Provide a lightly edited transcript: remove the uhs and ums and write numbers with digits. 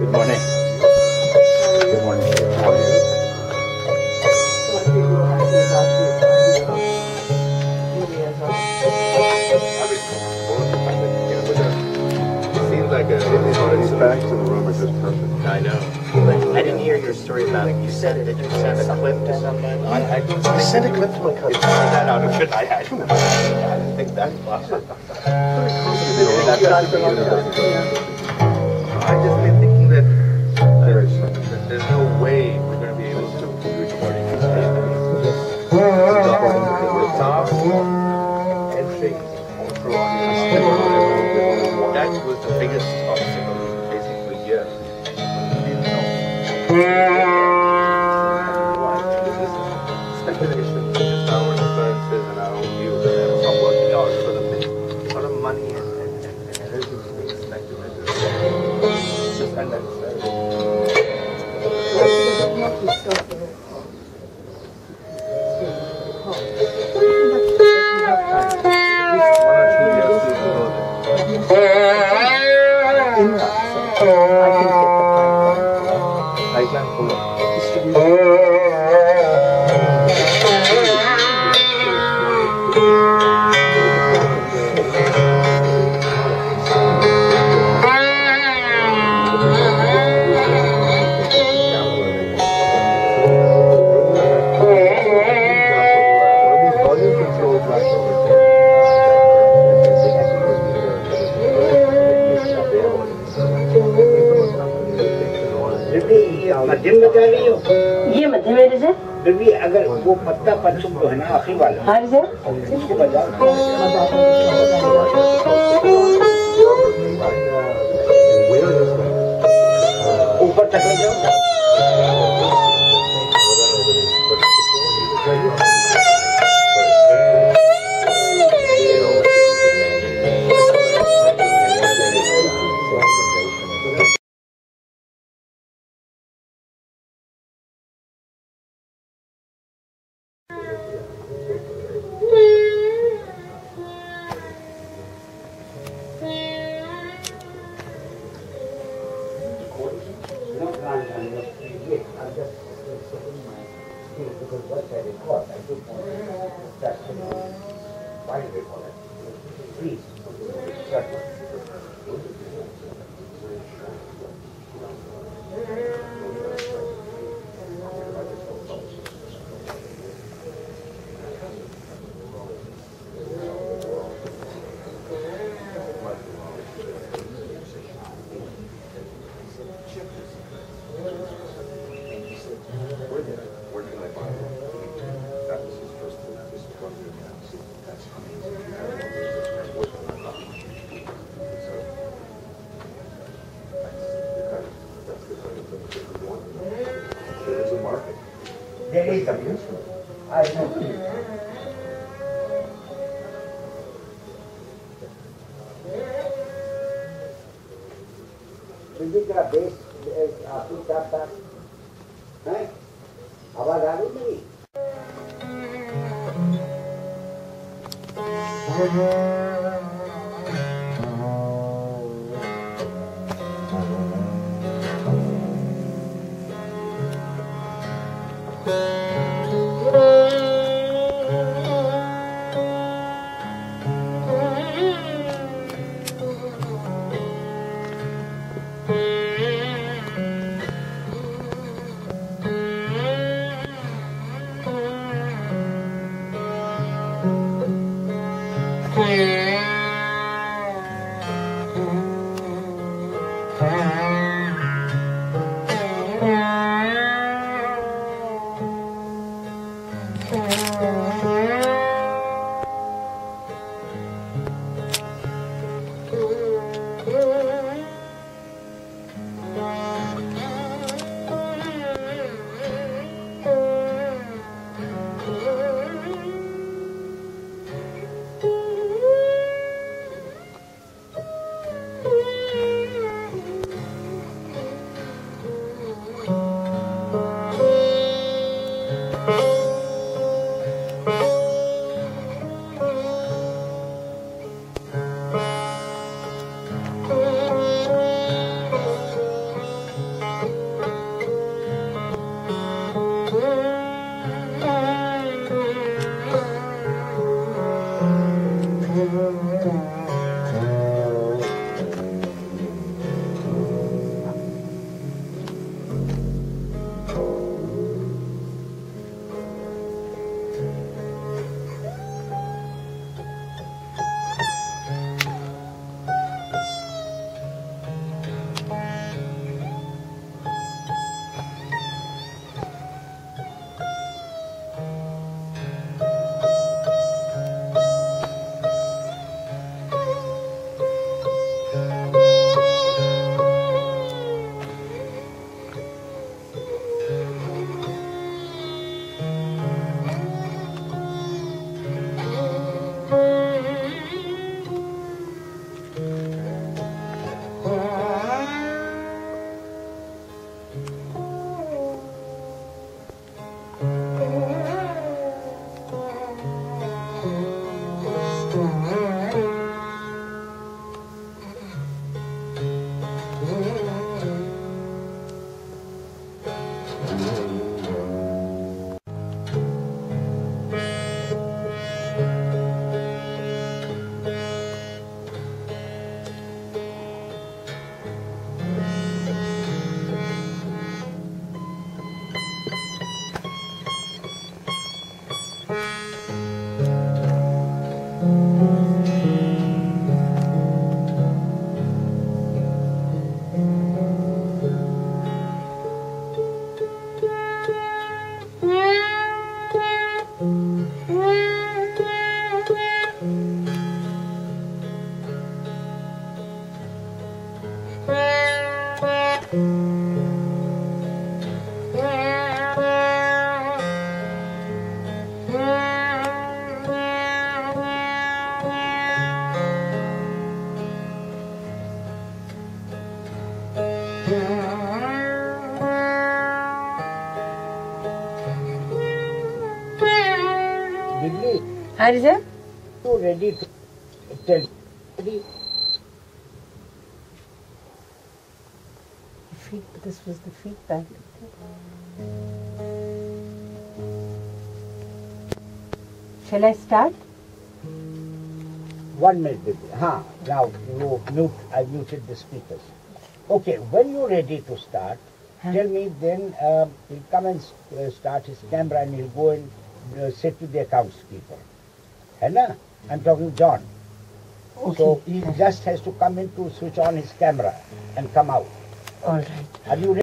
Good morning. Good morning. How are you? It seems like it's already back to the Robert is perfect. I know. I didn't hear your story about it. You said that you sent a clip to somebody. I sent a clip to my cousin. That out of it. I didn't think that's possible. That's not for long time. I just been thinking that there's no way we're going to be able to be recording these papers. The top and things all throughout. That was the biggest obstacle basically here. We didn't know. Speculation, just our inferences and our own views, and it's not working out for them. It's a lot of money and everything. And then ये मध्य में रहे baby अगर वो पत्ता पंचुम जो है ना आखिरी वाला हाँ जी इसको बजाओ ऊपर तक ले जाओ Really? How is it? So ready to tell. This was the feedback. Shall I start? 1 minute, baby. Now you mute. I muted the speakers. Okay, when you're ready to start, tell me. Then he'll come and start his camera, and he'll go and sit with the accounts people. Hannah, I'm talking John. Okay. So he just has to come in to switch on his camera and come out. All right. Are you ready?